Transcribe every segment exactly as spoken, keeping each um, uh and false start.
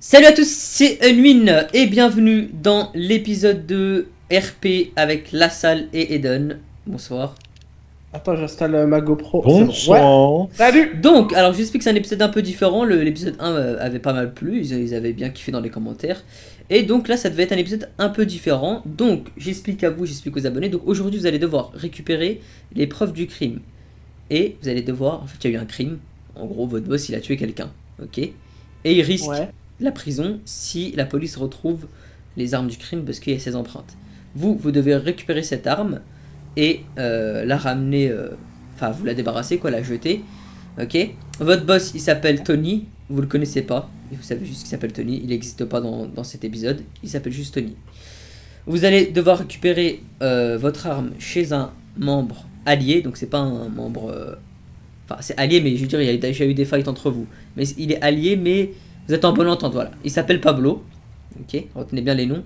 Salut à tous, c'est Unwin et bienvenue dans l'épisode de R P avec LaSalle et Eden. Bonsoir. Attends, j'installe ma GoPro. Bonsoir. Ouais. Salut. Donc, alors je vous explique que c'est un épisode un peu différent. L'épisode un avait pas mal plu, ils, ils avaient bien kiffé dans les commentaires. Et donc là, ça devait être un épisode un peu différent. Donc, j'explique à vous, j'explique aux abonnés. Donc aujourd'hui, vous allez devoir récupérer les preuves du crime. Et vous allez devoir, en fait, il y a eu un crime. En gros, votre boss, il a tué quelqu'un. Ok. Et il risque... Ouais. La prison si la police retrouve les armes du crime parce qu'il y a ses empreintes. Vous, vous devez récupérer cette arme et euh, la ramener, enfin euh, vous la débarrasser quoi, la jeter. Ok. Votre boss, il s'appelle Tony, vous le connaissez pas, vous savez juste qu'il s'appelle Tony, il n'existe pas dans, dans cet épisode, il s'appelle juste Tony. Vous allez devoir récupérer euh, votre arme chez un membre allié, donc c'est pas un membre, enfin euh, c'est allié mais je veux dire il y a déjà eu des fights entre vous, mais il est allié mais... Vous êtes en bonne entente, voilà. Il s'appelle Pablo. Ok, retenez bien les noms.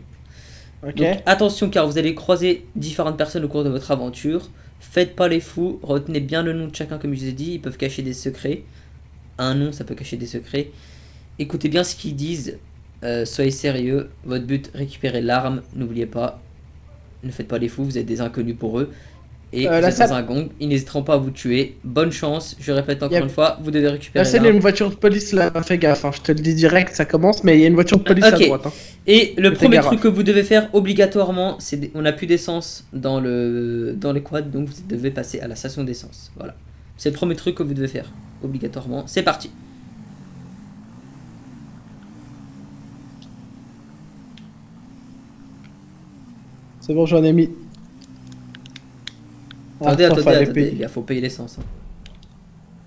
Okay. Donc, attention car vous allez croiser différentes personnes au cours de votre aventure. Faites pas les fous, retenez bien le nom de chacun comme je vous ai dit. Ils peuvent cacher des secrets. Un nom, ça peut cacher des secrets. Écoutez bien ce qu'ils disent. Euh, soyez sérieux. Votre but, récupérer l'arme. N'oubliez pas, ne faites pas les fous, vous êtes des inconnus pour eux. Et euh, vous êtes dans un gong, ils n'hésiteront pas à vous tuer. Bonne chance, je répète encore a... une fois, vous devez récupérer. Là, c'est une voiture de police là, fais gaffe, hein. Je te le dis direct, ça commence, mais il y a une voiture de police okay. à droite. Hein. Et le je premier truc que vous devez faire obligatoirement, c'est on n'a plus d'essence dans, le... dans les quads, donc vous devez passer à la station d'essence. Voilà. C'est le premier truc que vous devez faire obligatoirement. C'est parti. C'est bon, j'en ai mis. Attendez, attendez, attendez, il faut payer l'essence.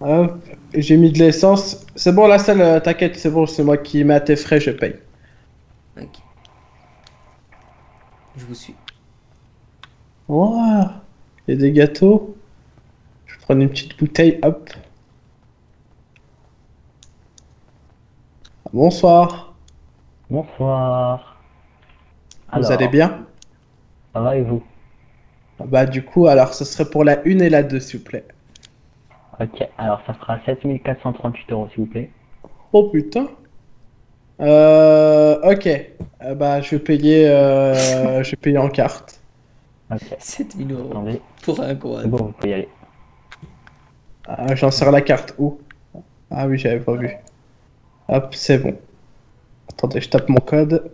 Hein. Ah, j'ai mis de l'essence. C'est bon, la salle, t'inquiète, c'est bon, c'est moi qui mets à tes frais, je paye. Ok. Je vous suis. Waouh, il y a des gâteaux. Je prends une petite bouteille, hop. Bonsoir. Bonsoir. Alors, vous allez bien? Ça va et vous? Bah du coup, alors ce serait pour la une et la deux, s'il vous plaît. Ok, alors ça fera sept mille quatre cent trente-huit euros, s'il vous plaît. Oh putain. Euh... Ok, euh, bah je vais payer, euh... je vais payer en carte. Ok. sept mille euros attendez. Pour un quoi. C'est bon, vous pouvez y aller. Ah, j'en sers la carte, où? Ah oui, j'avais pas vu. Hop, c'est bon. Attendez, je tape mon code.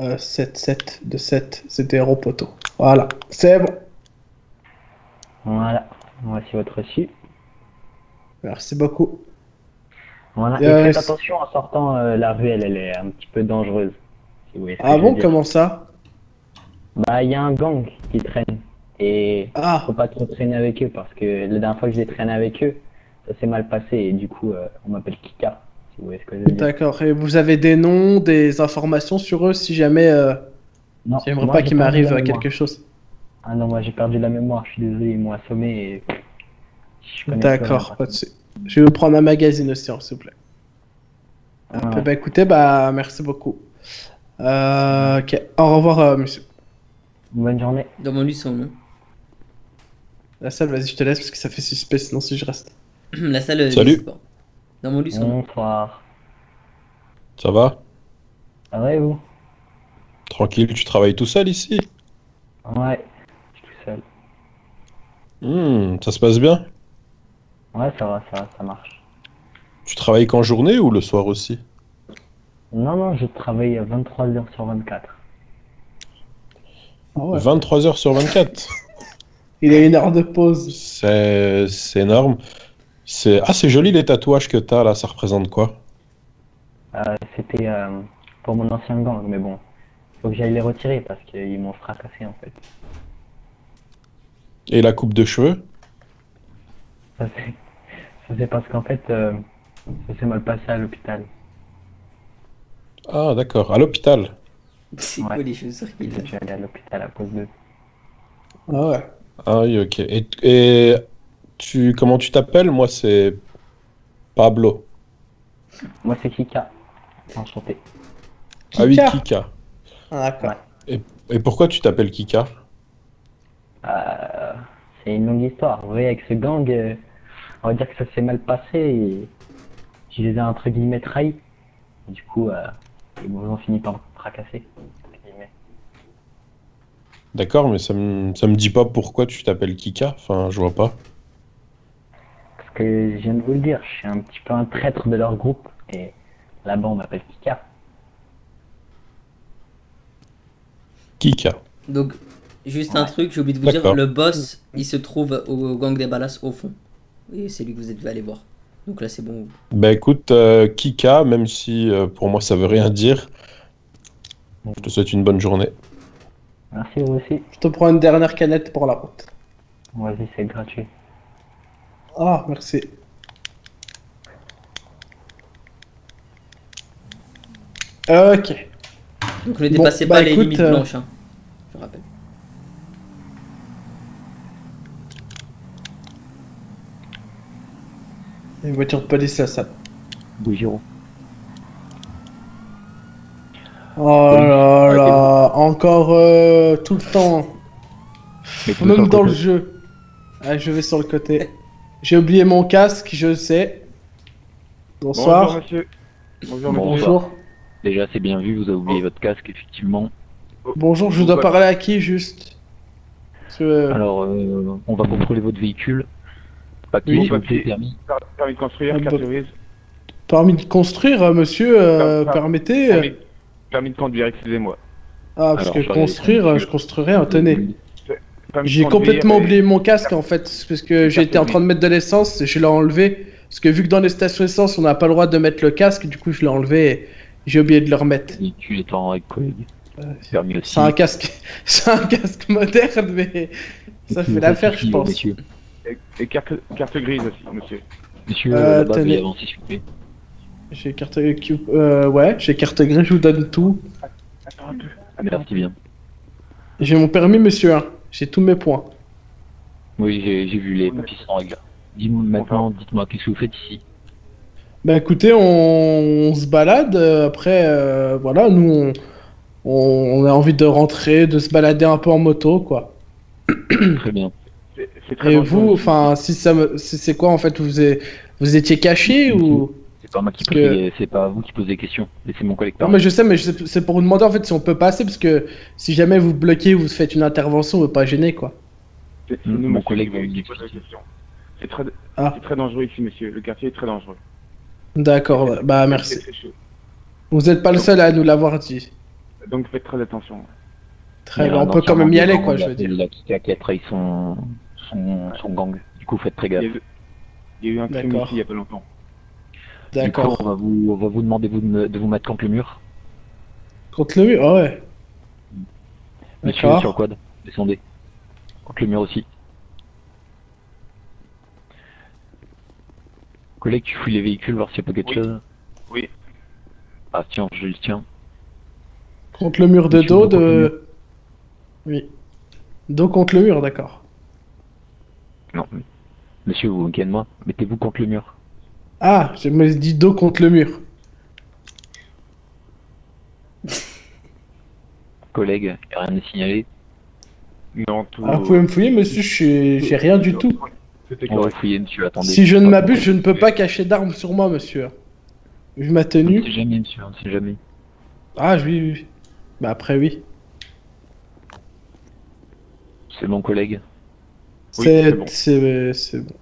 Euh, sept sept deux sept, c'était zéro poteau. Voilà, c'est bon. Voilà, voici votre reçu. Merci beaucoup. Voilà, et, et euh, faites attention en sortant, euh, la ruelle, elle est un petit peu dangereuse. Si vous voyez ah bon, comment ça? Bah, il y a un gang qui traîne. Et ah. Faut pas trop traîner avec eux parce que la dernière fois que j'ai traîné avec eux, ça s'est mal passé et du coup, euh, on m'appelle Kika. Si vous voyez ce que je veux dire. D'accord, et vous avez des noms, des informations sur eux si jamais... Euh... J'aimerais pas qu'il m'arrive quelque chose. Ah non, moi j'ai perdu la mémoire, je suis désolé, ils m'ont assommé et... D'accord, pas de soucis. Je vais vous prendre un magazine aussi, hein, s'il vous plaît. Ah, ah, ouais. Bah écoutez, bah merci beaucoup. Euh, ok, au revoir euh, monsieur. Bonne journée. Demande lui son nom. La salle, vas-y, je te laisse parce que ça fait suspect, sinon si je reste. La salle, salut. Demande lui son nom. Bonsoir. Ça va? Ça va et vous? Tranquille, tu travailles tout seul ici? Ouais, je suis tout seul. Mmh, ça se passe bien? Ouais, ça va, ça va, ça marche. Tu travailles qu'en journée ou le soir aussi? Non, non, je travaille vingt-trois heures sur vingt-quatre. Oh ouais. vingt-trois heures sur vingt-quatre? Il y a une heure de pause. C'est énorme. Ah, c'est joli les tatouages que t'as là, ça représente quoi? euh, C'était euh, pour mon ancien gang, mais bon. Faut que j'aille les retirer parce qu'ils m'ont fracassé en fait. Et la coupe de cheveux? Ça c'est parce qu'en fait euh, ça s'est mal passé à l'hôpital. Ah d'accord, à l'hôpital? C'est ouais. Quoi les chaussures qu'il a? Je suis allé à l'hôpital à cause de... Ah ouais. Ah oui ok. Et, et tu comment tu t'appelles? Moi c'est Pablo. Moi c'est Kika. Enchanté. Ah oui Kika. Ah, ouais. et, et pourquoi tu t'appelles Kika? euh, C'est une longue histoire. Vous voyez, avec ce gang, euh, on va dire que ça s'est mal passé et je les ai entre guillemets trahis. Et du coup, euh, les boulons finissent par me fracasser. D'accord, mais ça me, ça me dit pas pourquoi tu t'appelles Kika, enfin je vois pas. Parce que je viens de vous le dire, je suis un petit peu un traître de leur groupe, et là-bas on m'appelle Kika. Kika. Donc, juste ouais. un truc, j'ai oublié de vous dire, le boss, il se trouve au, au gang des Balas au fond. Et c'est lui que vous êtes allé voir. Donc là c'est bon. Bah écoute, euh, Kika, même si euh, pour moi ça veut rien dire, je te souhaite une bonne journée. Merci, vous aussi. Je te prends une dernière canette pour la route. Vas-y, c'est gratuit. Ah, merci. Ok. Donc ne dépassez bon, bah, pas écoute, les limites euh... blanches, hein, je rappelle. Il y a une voiture de police là, ça. Bougiro. Oh là là, encore euh, tout le temps, même dans le jeu. Allez, je vais sur le côté. J'ai oublié mon casque, je sais. Bonsoir. Bonjour monsieur. Bonjour. Bonjour. Déjà c'est bien vu, vous avez oublié oh. votre casque effectivement. Bonjour, je vous dois parler à qui juste que... Alors, euh, on va contrôler votre véhicule. Papier, oui, papier. Permis. Permis de construire, carte grise. Permis de construire, monsieur, euh, permettez. Permis. Permis de conduire, excusez-moi. Ah, parce Alors, que construire, je construirais, hein, tenez. J'ai complètement oublié mon casque en fait, parce que j'étais en train de mettre de l'essence et je l'ai enlevé. Parce que vu que dans les stations essence, on n'a pas le droit de mettre le casque, du coup je l'ai enlevé et j'ai oublié de le remettre. Et tu es en règle, collègue. Euh, C'est un casque, c'est un casque moderne, mais ça fait l'affaire, je pense. Monsieur. Et, et carte, carte grise aussi, monsieur. Monsieur, euh, tenez. J'ai carte euh, ouais, j'ai carte grise, je vous donne tout. Attends un peu. Ah merci bien. J'ai mon permis monsieur, hein. J'ai tous mes points. Oui, j'ai vu les papiers sans règle. Dis-moi maintenant, dites-moi qu'est-ce que vous faites ici. Bah écoutez, on, on se balade. Après, euh, voilà, nous on... on a envie de rentrer, de se balader un peu en moto, quoi. Très bien. C'est, c'est très Et vous, enfin, si ça, me... c'est quoi en fait, vous avez... vous étiez caché mm-hmm. ou? C'est que... pas vous qui posez des questions, c'est mon collègue. Non mais je sais, mais c'est pour vous demander en fait si on peut passer, parce que si jamais vous bloquez ou vous faites une intervention, on ne veut pas gêner quoi. Nous, mon monsieur, collègue va vous poser des questions. C'est très... Ah. très dangereux ici monsieur, le quartier est très dangereux. D'accord, bah, bah merci. Vous n'êtes pas donc, le seul à nous l'avoir dit. Donc faites très attention. Très bien, on peut quand même y aller quoi, je veux dire. Il y a Kika qui a trahi son... Son... son gang, du coup faites très gaffe. Il y a eu un crime ici il n'y a pas longtemps. D'accord. On va vous, on va vous demander vous de, de vous mettre contre le mur. Contre le mur, ah ouais. Monsieur sur quad, descendez. Contre le mur aussi. Collègue, tu fouilles les véhicules, voir s'il n'y a pas quelque chose. Oui. Ah tiens, je le tiens. Contre le mur de dos de... Oui. Dos contre le mur, d'accord. Non. Monsieur, vous vous moquez de moi. Mettez-vous contre le mur. Ah, je me dis dos contre le mur. Collègue, rien de signalé. Non, tout... Ah, vous pouvez me fouiller, monsieur, j'ai suis... rien du tout. On va fouiller, monsieur, attendez. Si je ne m'abuse, je ne peux pas cacher d'armes sur moi, monsieur. Vu ma tenue. On sait jamais, monsieur, on sait jamais. Ah, oui, oui. Bah après, oui. C'est bon, collègue. C'est bon. C'est bon.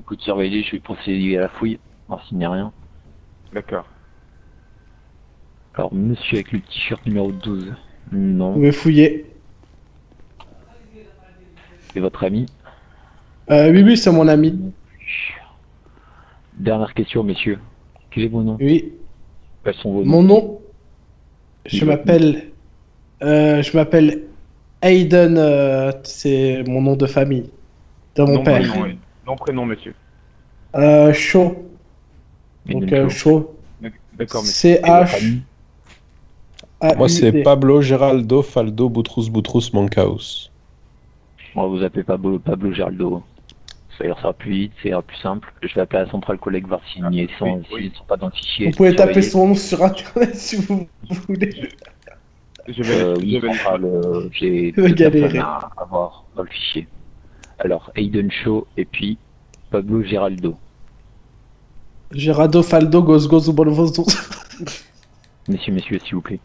Écoute, surveillez, je vais procéder à la fouille, voir s'il n'y a rien. D'accord. Alors, monsieur avec le t-shirt numéro douze, non. Vous pouvez fouiller. C'est votre ami? Euh, oui, oui, c'est mon ami. Dernière question, messieurs. Quel est vos noms? Oui. Quels sont vos noms? Mon nom? Je m'appelle... Euh, je m'appelle Aiden, euh, c'est mon nom de famille. De mon non, père. Non, oui. Non, prénom, monsieur. Euh, Shaw. Donc, euh, Shaw. D'accord, monsieur. C H. Moi, c'est Pablo Geraldo Faldo Boutrous Boutrous Mancaus. Moi, vous appelez Pablo, Pablo Geraldo. Ça ira plus vite, ça ira plus simple. Je vais appeler à la centrale collègue, voir s'ils ne sont pas dans le fichier. Vous pouvez taper son nom sur internet si vous voulez. Je vais galérer à voir dans le fichier. Alors, Aiden Shaw et puis Pablo Geraldo. Geraldo Faldo Gozgoz Bolvozos. Messieurs, messieurs, s'il vous plaît.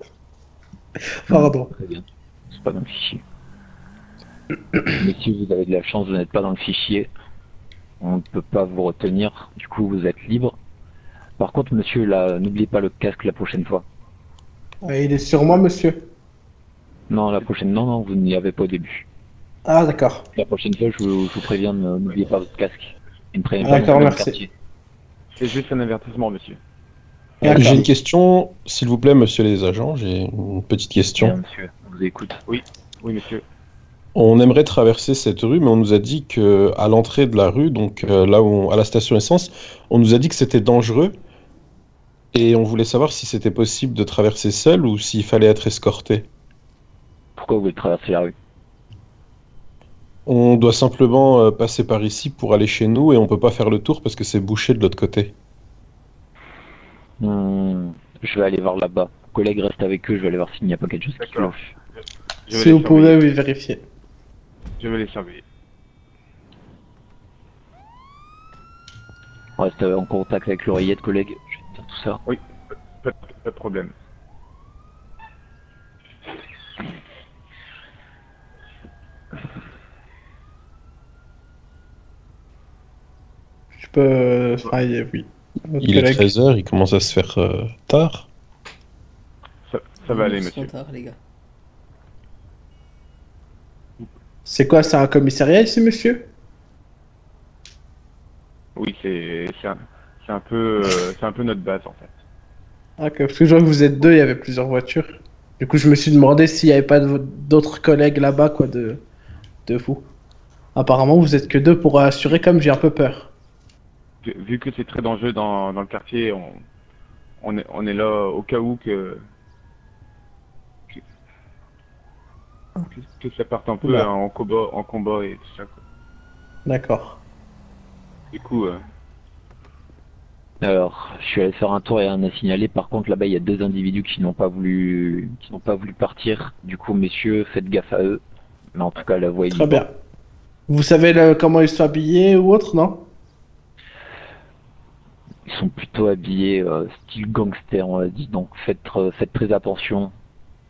Pardon. Très bien. C'est pas dans le fichier. Messieurs, vous avez de la chance, vous n'êtes pas dans le fichier. On ne peut pas vous retenir, du coup vous êtes libre. Par contre, monsieur, là, n'oubliez pas le casque la prochaine fois. Il est sur moi, monsieur. Non, la prochaine, non, non, vous n'y avez pas au début. Ah, d'accord. La prochaine fois, je vous, je vous préviens, n'oubliez pas votre casque. Et ne prenez pas le quartier. C'est juste un avertissement, monsieur. J'ai une question, s'il vous plaît, monsieur les agents, j'ai une petite question. Bien, monsieur, on vous écoute. Oui, oui, monsieur. On aimerait traverser cette rue, mais on nous a dit que à l'entrée de la rue, donc euh, là où on, à la station essence, on nous a dit que c'était dangereux. Et on voulait savoir si c'était possible de traverser seul ou s'il fallait être escorté. Pourquoi vous voulez traverser la rue? On doit simplement euh, passer par ici pour aller chez nous et on peut pas faire le tour parce que c'est bouché de l'autre côté. Hmm, je vais aller voir là-bas. Collègue, reste avec eux, je vais aller voir s'il n'y a pas quelque chose qui cloche. Si vous pouvez oui, vérifier. Je vais les surveiller. Reste en contact avec l'oreillette, collègue. Je vais te dire tout ça. Oui, pas, pas de problème. Je peux travailler, oui. Notre il collègue. Est treize heures, il commence à se faire euh, tard. Ça, ça va aller, monsieur. Tard, les gars. C'est quoi, c'est un commissariat ici, monsieur? Oui, c'est un, un, euh, un peu notre base, en fait. Ah, okay, parce que je vois que vous êtes deux, il y avait plusieurs voitures. Du coup, je me suis demandé s'il n'y avait pas d'autres collègues là-bas, quoi, de, de vous. Apparemment, vous êtes que deux pour assurer, comme j'ai un peu peur. Vu que c'est très dangereux dans, dans le quartier, on, on, est, on est là au cas où que... que ça parte un peu hein, en, combat, en combat et tout ça. D'accord. Du coup... Euh... Alors, je suis allé faire un tour et un a signalé. Par contre, là-bas, il y a deux individus qui n'ont pas voulu qui n'ont pas voulu partir. Du coup, messieurs, faites gaffe à eux. Mais en tout cas, la voie est libre. Très bien. Vous savez le... comment ils sont habillés ou autre, non? Ils sont plutôt habillés euh, style gangster, on l'a dit. Donc, faites, euh, faites très attention.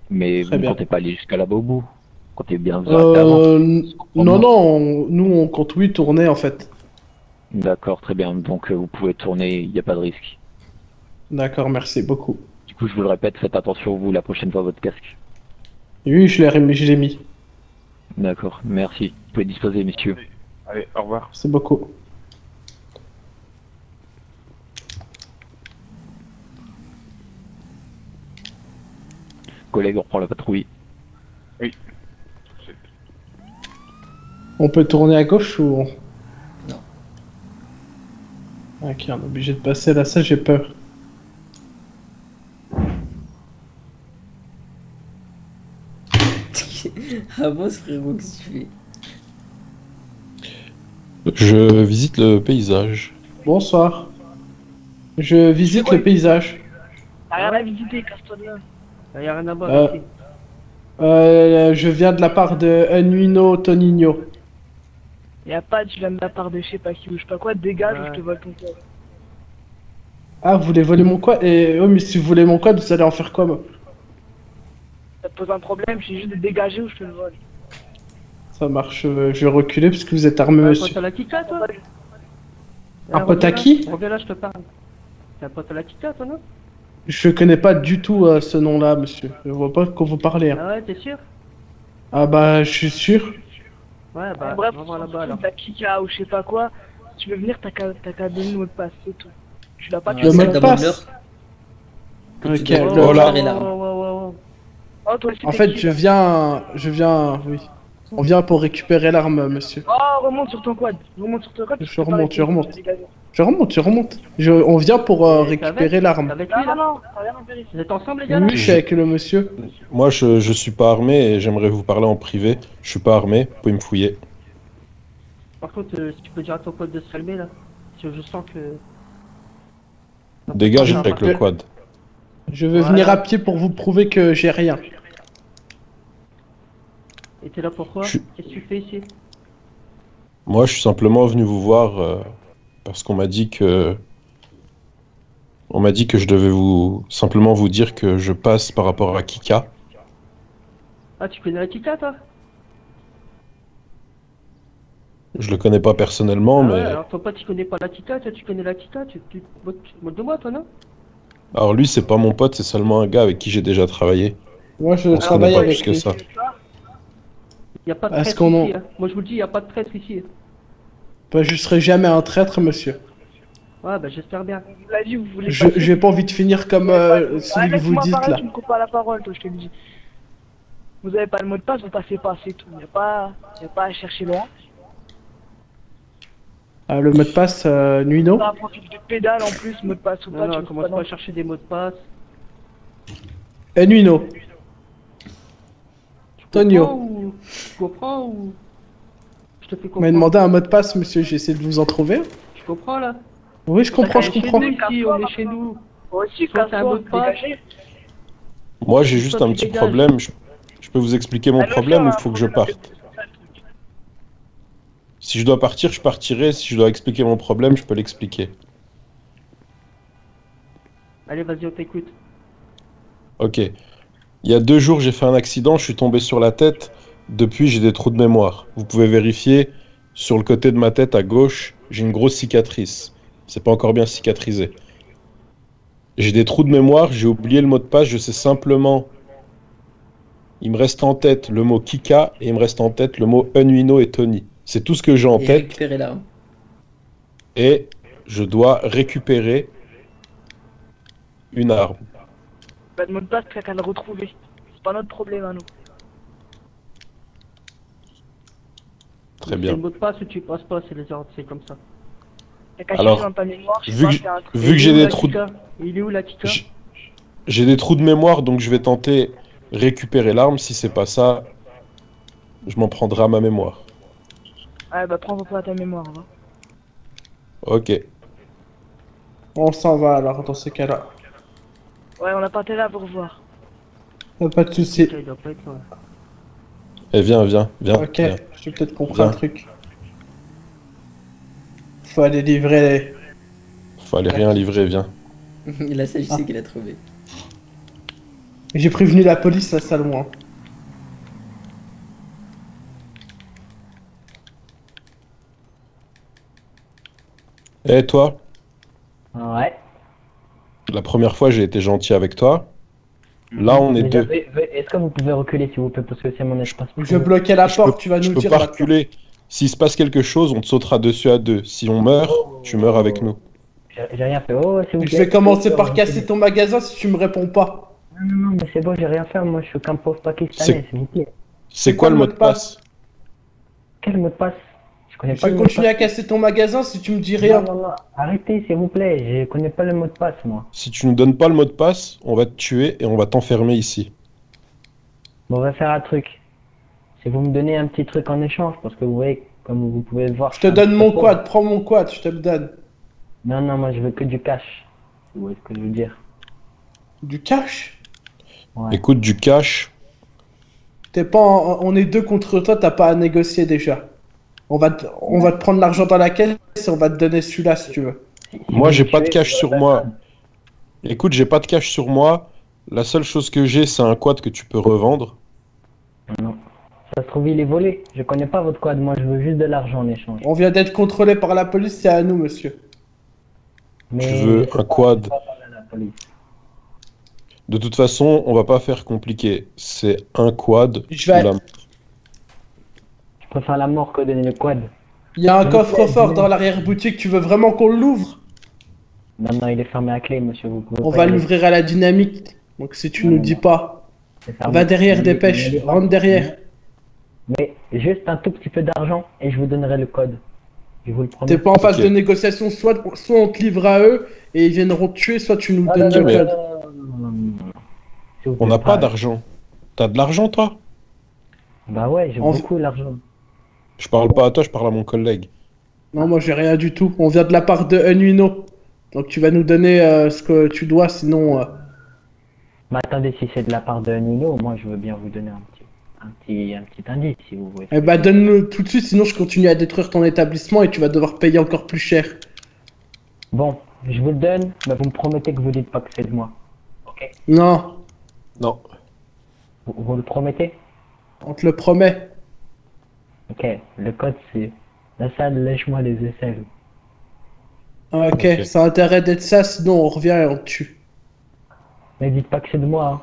Mais vous ne comptez pas aller jusqu'à là-bas au bout? Quand t'es bien euh, Non, non, on, nous on compte oui tourner en fait. D'accord, très bien. Donc euh, vous pouvez tourner, il n'y a pas de risque. D'accord, merci beaucoup. Du coup, je vous le répète, faites attention vous la prochaine fois à votre casque. Oui, je l'ai mis. D'accord, merci. Vous pouvez disposer, messieurs. Allez, au revoir. C'est beaucoup. Collègue, on reprend la patrouille. Oui. On peut tourner à gauche ou... Non. Ok, on est obligé de passer là, ça j'ai peur. Ah bon, frérot, qu'est-ce que tu fais? Je visite le paysage. Bonsoir. Je visite le paysage. T'as rien à visiter, casse-toi de là. Y'a rien à boire euh, euh, je viens de la part de Unwino, Tonino. Y'a pas, tu viens de la part de je sais pas qui ou je sais pas quoi, dégage ouais. Ou je te vole ton code. Ah, vous voulez voler mon code? Et oh, mais si vous voulez mon code, vous allez en faire quoi, moi? Ça te pose un problème, je suis juste de dégager ou je te le vole. Ça marche, euh, je vais reculer parce que vous êtes armé, monsieur. T'as un pote à la Kika, toi? Un pote à qui? Reviens là, je te parle. T'as un pote à la Kika, toi, non? Je connais pas du tout euh, ce nom-là, monsieur. Je vois pas qu'on vous parlez. Hein. Ah ouais, t'es sûr? Ah bah, je suis sûr. Ouais, bah, ah, bref, on va voir là-bas alors. T'as Kika ou je sais pas quoi. Si tu veux venir, t'as qu'à donner le mot de passe, c'est tout. Tu l'as pas, tu l'as pas. Passe. Ok, voilà. En fait, je viens, je viens, oui. On vient pour récupérer l'arme, monsieur. Oh, remonte sur ton quad. Remonte sur ton quad. Je remonte, je remonte. Je remonte, je remonte. Je... On vient pour euh, récupérer l'arme. Non, non, vous êtes ensemble, les gars? Oui, je suis avec le monsieur. Moi, je, je suis pas armé et j'aimerais vous parler en privé. Je suis pas armé, vous pouvez me fouiller. Par contre, euh, si tu peux dire à ton quad de se calmer, là. Parce que je sens que... Dégage avec le quad. Je veux voilà. Venir à pied pour vous prouver que j'ai rien. Et t'es là pourquoi? Qu'est-ce que tu fais ici? Moi, je suis simplement venu vous voir... Euh... Parce qu'on m'a dit que On m'a dit que je devais vous simplement vous dire que je passe par rapport à Kika. Ah, tu connais la Kika, toi? Je le connais pas personnellement, ah, mais... Ouais, alors, toi, tu connais pas la Kika, toi, tu connais la Kika, tu te moques de moi, toi, non? Alors, lui, c'est pas mon pote, c'est seulement un gars avec qui j'ai déjà travaillé. Moi, je travaille avec lui. Il n'y a pas de traître ici, hein. Moi, je vous le dis, il n'y a pas de traître ici. Bah, je serai jamais un traître, monsieur. Ouais, bah j'espère bien. La vie, vous voulez je j'ai pas envie de finir comme euh, celui que vous dites là. Tu me coupes pas la parole, toi, je te le dis. Vous avez pas le mot de passe, vous passez pas, c'est tout. Y'a pas, y a pas à chercher loin. Ah, le mot de passe, euh, Nuino. On a un profil de pédale en plus, mot de passe ou non, pas. Non, tu commences pas à chercher des mots de passe. Eh, Nuino. Tonio. Ou... Tu comprends ou. Je te fais comprendre. Vous m'avez demandé un mot de passe, monsieur, j'ai essayé de vous en trouver. Tu comprends là? Oui, je comprends, je comprends. Nous, ici, on est chez nous. Moi aussi, quand t'as un mot de passe. Moi, j'ai juste un petit problème. Je, je peux vous expliquer mon problème ou il faut que je parte? Si je dois partir, je partirai. Si je dois expliquer mon problème, je peux l'expliquer. Allez, vas-y, on t'écoute. Ok. Il y a deux jours, j'ai fait un accident. Je suis tombé sur la tête. Depuis, j'ai des trous de mémoire. Vous pouvez vérifier. Sur le côté de ma tête, à gauche, j'ai une grosse cicatrice. C'est pas encore bien cicatrisé. J'ai des trous de mémoire, j'ai oublié le mot de passe, je sais simplement... Il me reste en tête le mot Kika et il me reste en tête le mot Unwino et Tony. C'est tout ce que j'ai en et tête. Là. Et je dois récupérer une arme. Pas de mot de passe, t'as qu'à le retrouver. C'est pas notre problème à nous. Très bien. C'est le mot de passe ou tu passes pas, c'est les ordres, c'est comme ça. Alors, vu que j'ai des trous de... Il est où la Kika ? J'ai des trous de mémoire, donc je vais tenter récupérer l'arme. Si c'est pas ça, je m'en prendrai à ma mémoire. Ouais, bah prends pas ta mémoire, va. Ok. On s'en va alors, dans ce cas-là. Ouais, on a pas été là pour voir. Ah, pas de soucis. Okay, il doit pas être là. Eh, viens, viens, viens. Ok, viens. Je vais peut-être comprendre un truc. Faut aller livrer. Faut aller rien livrer, viens. La sage ah. qu'il a trouvé. J'ai prévenu la police, la salle loin. Eh hey, toi. Ouais. La première fois, j'ai été gentil avec toi. Là, on est Mais deux. Est-ce que vous pouvez reculer, s'il vous plaît, parce que c'est mon espace. Je bloquais la je porte, peux, tu vas nous je dire. Peux pas reculer. S'il se passe quelque chose, on te sautera dessus à deux. Si on meurt, oh, tu meurs avec nous. J'ai rien fait. Oh, vous je vais commencer par non, casser ton magasin si tu me réponds pas. Non, non, mais c'est bon, j'ai rien fait. Moi, je suis qu'un pauvre pakistanais, c'est nickel. C'est quoi, quoi le mot de passe? Quel mot de passe? Je connais je pas. Je vais continuer à casser ton magasin si tu me dis rien. Non, non, non. Arrêtez, s'il vous plaît. Je connais pas le mot de passe, moi. Si tu nous donnes pas le mot de passe, on va te tuer et on va t'enfermer ici. Bon, on va faire un truc. Si vous me donnez un petit truc en échange, parce que vous voyez, comme vous pouvez le voir... Je te donne mon quad, prends mon quad, je te le donne. Non, non, moi je veux que du cash. Vous voyez ce que je veux dire. Du cash? Ouais. Écoute, du cash... T'es pas... En... On est deux contre toi, t'as pas à négocier déjà. On va te, on va te prendre l'argent dans la caisse et on va te donner celui-là si tu veux. Moi j'ai pas de cash sur moi. Écoute, j'ai pas de cash sur moi. La seule chose que j'ai, c'est un quad que tu peux revendre. Non. Ça se trouve, il est volé. Je connais pas votre quad, moi je veux juste de l'argent en échange. On vient d'être contrôlé par la police, c'est à nous, monsieur. Mais tu veux un quad? De toute façon, on va pas faire compliqué. C'est un quad. Je vais. La... Je préfère la mort que donner le quad. Il y a un coffre-fort dans l'arrière-boutique, tu veux vraiment qu'on l'ouvre? Non, non, il est fermé à clé, monsieur. Vous on va l'ouvrir à la dynamique. Donc si tu non, nous non. dis pas, va derrière, dépêche, rentre derrière. Mais juste un tout petit peu d'argent et je vous donnerai le code. Je vous le promets. T'es pas en phase okay. de négociation, soit, soit on te livre à eux et ils viendront te tuer, soit tu nous ah, donnes non, le mais... code. Si on n'a pas d'argent. T'as de l'argent toi? Bah ouais, j'ai on... beaucoup d'argent. Je parle pas à toi, je parle à mon collègue. Non, moi j'ai rien du tout. On vient de la part de Unwino. Donc tu vas nous donner euh, ce que tu dois, sinon... Euh... Mais attendez, si c'est de la part de Unwino, moi je veux bien vous donner un petit... Un petit, un petit indice si vous voulez. Eh bah donne-le tout de suite, sinon je continue à détruire ton établissement et tu vas devoir payer encore plus cher. Bon, Je vous le donne, mais vous me promettez que vous dites pas que c'est de moi. Ok. Non. Non. Vous, vous le promettez? On te le promet. Ok, le code c'est LaSalle, lèche-moi les aisselles. Ah, ok, okay. Ça a intérêt d'être ça, sinon on revient et on te tue. Mais dites pas que c'est de moi. Hein.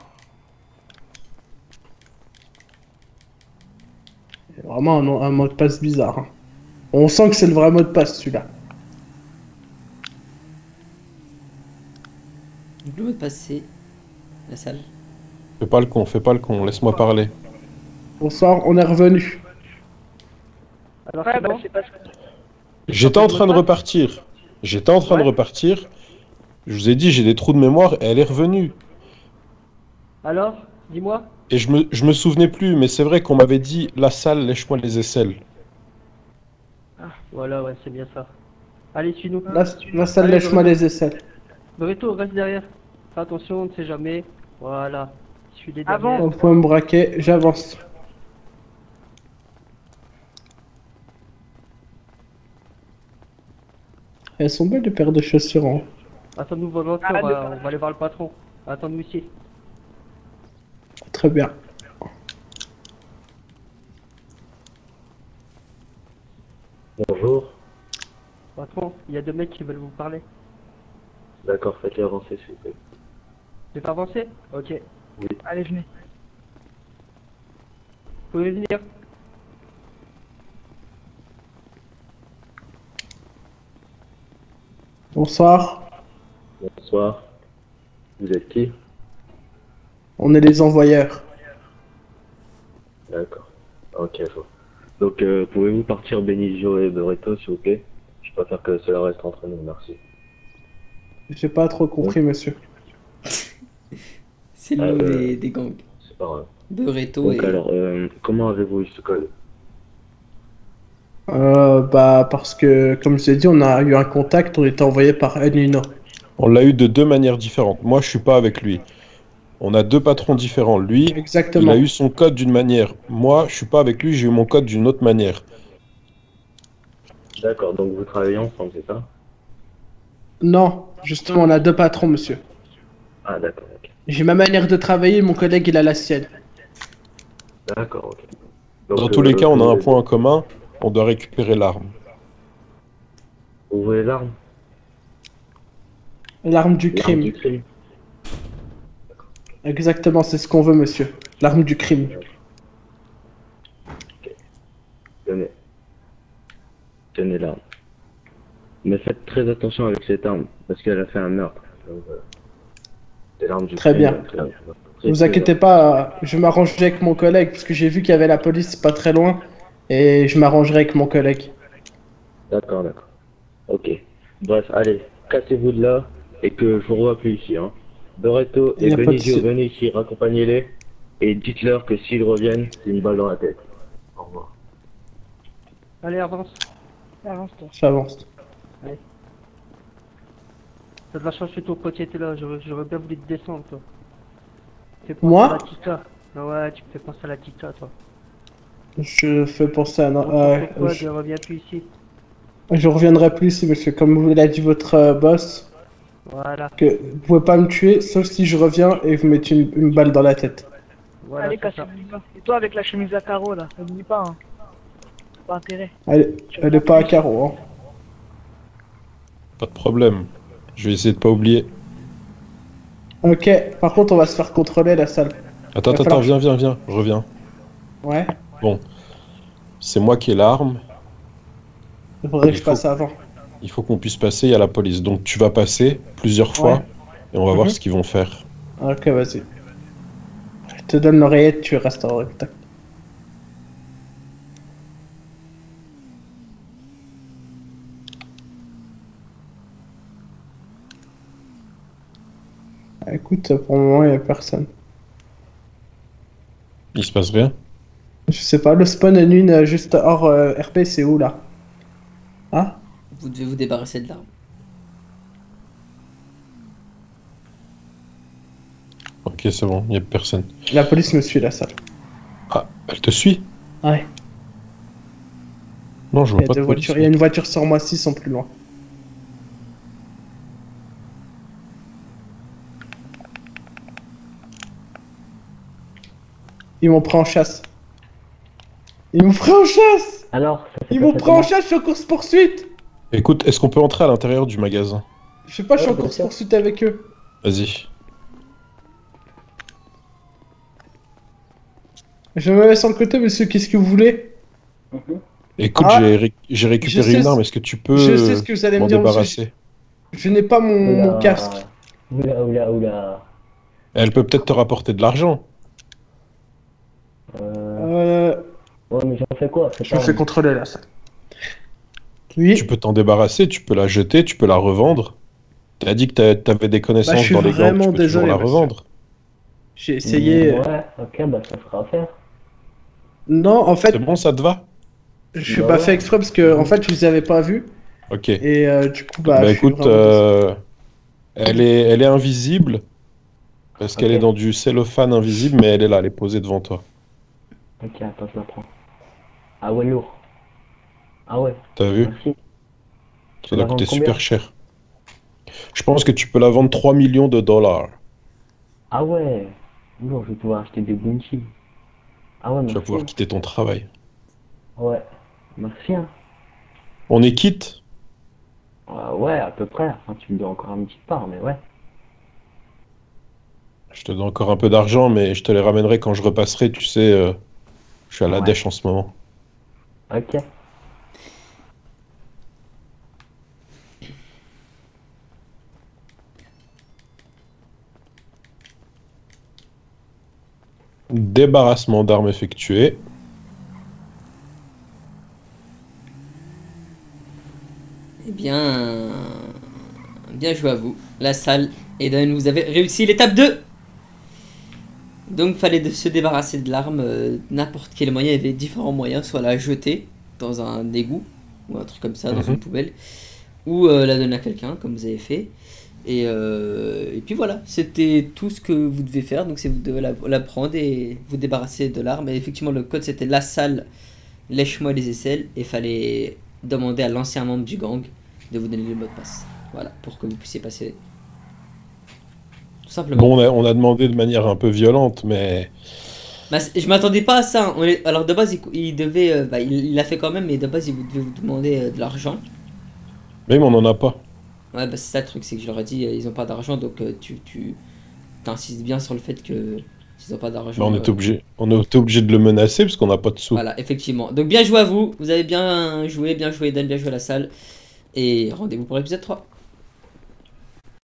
C'est vraiment un, un mot de passe bizarre. Hein. On sent que c'est le vrai mot de passe celui-là. Le mot de passe c'est LaSalle. Fais pas le con, fais pas le con, laisse-moi parler. Bonsoir, on est revenu. Alors ouais, bah, bon. Pas... J'étais en train de repartir. J'étais en train ouais. de repartir. Je vous ai dit, j'ai des trous de mémoire et elle est revenue. Alors, dis-moi. Et je me, je me souvenais plus, mais c'est vrai qu'on m'avait dit LaSalle, lèche-moi les aisselles. Ah, voilà, ouais, c'est bien ça. Allez, suis-nous. La, LaSalle, lèche-moi les aisselles. Beretto, reste derrière. Fais attention, on ne sait jamais. Voilà. Suis les derniers. Avant, on peut me braquer, j'avance. Elles sont belles de paires de chaussures. Hein. Attends-nous volontaire, on va, on va aller voir le patron. Attends-nous ici. Très bien. Bonjour. Patron, il y a deux mecs qui veulent vous parler. D'accord, faites-les avancer s'il vous plaît. Les faire avancer? Ok. Oui. Allez, venez. Vous pouvez venir? Bonsoir. Bonsoir. Vous êtes qui? On est les envoyeurs. D'accord. Ok, je vois. Donc, euh, pouvez-vous partir Benizio et Beretto, s'il vous plaît? Je préfère que cela reste entre nous, merci. J'ai pas trop compris, oui. Monsieur. C'est le nom euh, des, des gangs. C'est pas grave. Beretto et... Donc, alors, euh, comment avez-vous eu ce code? Euh, bah, parce que, comme je l'ai dit, on a eu un contact, on était envoyé par Unwino. On l'a eu de deux manières différentes. Moi, je suis pas avec lui. On a deux patrons différents. Lui, Exactement. Il a eu son code d'une manière. Moi, je suis pas avec lui, j'ai eu mon code d'une autre manière. D'accord, donc vous travaillez ensemble, c'est ça? Non, justement, on a deux patrons, monsieur. Ah, d'accord, ok. J'ai ma manière de travailler, mon collègue, il a la sienne. D'accord, ok. Donc, Dans euh, tous les cas, on a un point en commun. On doit récupérer l'arme. Vous voulez l'arme? L'arme du crime. du crime. Exactement, c'est ce qu'on veut, monsieur. L'arme du crime. Okay. Tenez. Tenez l'arme. Mais faites très attention avec cette arme, parce qu'elle a fait un meurtre. Donc, euh, c'est l'arme du crime. Bien. Très bien. Ne vous inquiétez pas, je m'arrangerai avec mon collègue, parce que j'ai vu qu'il y avait la police pas très loin. Et je m'arrangerai avec mon collègue. D'accord, d'accord. Ok. Bref, allez, cassez-vous de là et que je vous revois plus ici. Hein. Beretto et Benizio, venez ici, raccompagnez-les et dites-leur que s'ils reviennent, c'est une balle dans la tête. Au revoir. Allez, avance. Avance, toi. J'avance. Allez. T'as de la chance que ton potier était là, j'aurais bien voulu te descendre, toi. Moi? Non, ouais, tu me fais penser à la Kika, toi. Je fais penser à... Euh, quoi, je... je reviens plus ici. Je reviendrai plus ici, monsieur. Comme vous l'a dit votre euh, boss, voilà. Que vous pouvez pas me tuer, sauf si je reviens et vous mettez une, une balle dans la tête. Voilà, allez, cassez-vous pas. Et toi, avec la chemise à carreaux, là, n'oublie pas, hein. Pas intérêt. Elle, elle est pas à carreaux, hein. Pas de problème. Je vais essayer de pas oublier. Ok. Par contre, on va se faire contrôler la salle. Attends, attends, falloir... viens, viens, viens. Je reviens. Ouais. Bon, c'est moi qui ai l'arme. Il faudrait que je passe avant. Il faut qu'on puisse passer, il y a la police. Donc tu vas passer plusieurs fois ouais. et on va mm-hmm. voir ce qu'ils vont faire. Ok, vas-y. Je te donne l'oreillette, tu restes en rectangle. Ah, écoute, pour le moment, il n'y a personne. Il se passe rien? Je sais pas, le spawn en une juste hors euh, R P, c'est où là? Hein? Vous devez vous débarrasser de l'arme. Ok, c'est bon, il n'y a personne. La police me suit, la salle. Ah, elle te suit? Ouais. Non, je vois pas de police. Il y a une voiture sur moi, six sont plus loin. Ils m'ont pris en chasse. Ils m'ont pris en chasse. Alors Ils m'ont pris en chasse, je suis en course poursuite. Écoute, est-ce qu'on peut entrer à l'intérieur du magasin? Je sais pas, je suis en course poursuite avec eux. Vas-y. Je me mets sur le côté, monsieur, qu'est-ce que vous voulez? Mm-hmm. Écoute, ah, j'ai ré récupéré une arme, est-ce que tu peux je sais ce que vous allez me dire, débarrasser? Je, je n'ai pas mon, oula, mon casque. Oula, oula, oula. Elle peut peut-être te rapporter de l'argent. Euh... Ouais, mais j'en fais quoi? Je me fais contrôler, là, ça. Oui. Tu peux t'en débarrasser, tu peux la jeter, tu peux la revendre. T'as dit que t'avais des connaissances bah, dans les gangs, tu peux désolé, toujours la revendre. J'ai essayé... Mmh, ouais, ok, bah ça fera affaire. Non, en fait... C'est bon, ça te va? Je suis bah, pas ouais. fait exprès parce que, en fait, je vous avais pas vu. Ok. Et euh, du coup, bah... Bah écoute, euh, elle, est, elle est invisible. Parce okay. qu'elle est dans du cellophane invisible, mais elle est là, elle est posée devant toi. Ok, attends, je la prends. Ah ouais, lourd. Ah ouais. T'as vu? Merci. Ça doit coûter super cher. Je pense que tu peux la vendre trois millions de dollars. Ah ouais. Non, je vais pouvoir acheter des bounties. Ah ouais, merci. Tu vas pouvoir quitter ton travail. Ouais, merci. Hein. On est quitte? euh, Ouais, à peu près. Enfin, tu me dois encore un petit part, mais ouais. Je te dois encore un peu d'argent, mais je te les ramènerai quand je repasserai. Tu sais, euh, je suis à la ouais. dèche en ce moment. Ok. Débarrassement d'armes effectué. Eh bien... Bien joué à vous. LaSalle, Eden, vous avez réussi l'étape deux. Donc fallait de se débarrasser de l'arme. Euh, N'importe quel moyen, il y avait différents moyens. Soit la jeter dans un égout, ou un truc comme ça, dans mm-hmm. une poubelle. Ou euh, la donner à quelqu'un, comme vous avez fait. Et, euh, et puis voilà, c'était tout ce que vous devez faire. Donc c'est vous devez la, la prendre et vous débarrasser de l'arme. Et effectivement le code c'était LaSalle, lèche-moi les aisselles. Et fallait demander à l'ancien membre du gang de vous donner le mot de passe. Voilà, pour que vous puissiez passer. Tout simplement. Bon, on a, on a demandé de manière un peu violente, mais... Bah, je m'attendais pas à ça. On est... Alors de base il, il devait... Bah, il l'a fait quand même, mais de base il vous devait vous demander de l'argent. Mais on en a pas. Ouais, bah c'est ça le truc, c'est que je leur ai dit, ils ont pas d'argent, donc euh, tu tu t'insistes bien sur le fait que qu'ils ont pas d'argent. On, euh... on est obligé de le menacer parce qu'on n'a pas de sous. Voilà, effectivement. Donc bien joué à vous, vous avez bien joué, bien joué Dan, bien joué à LaSalle. Et rendez-vous pour l'épisode trois.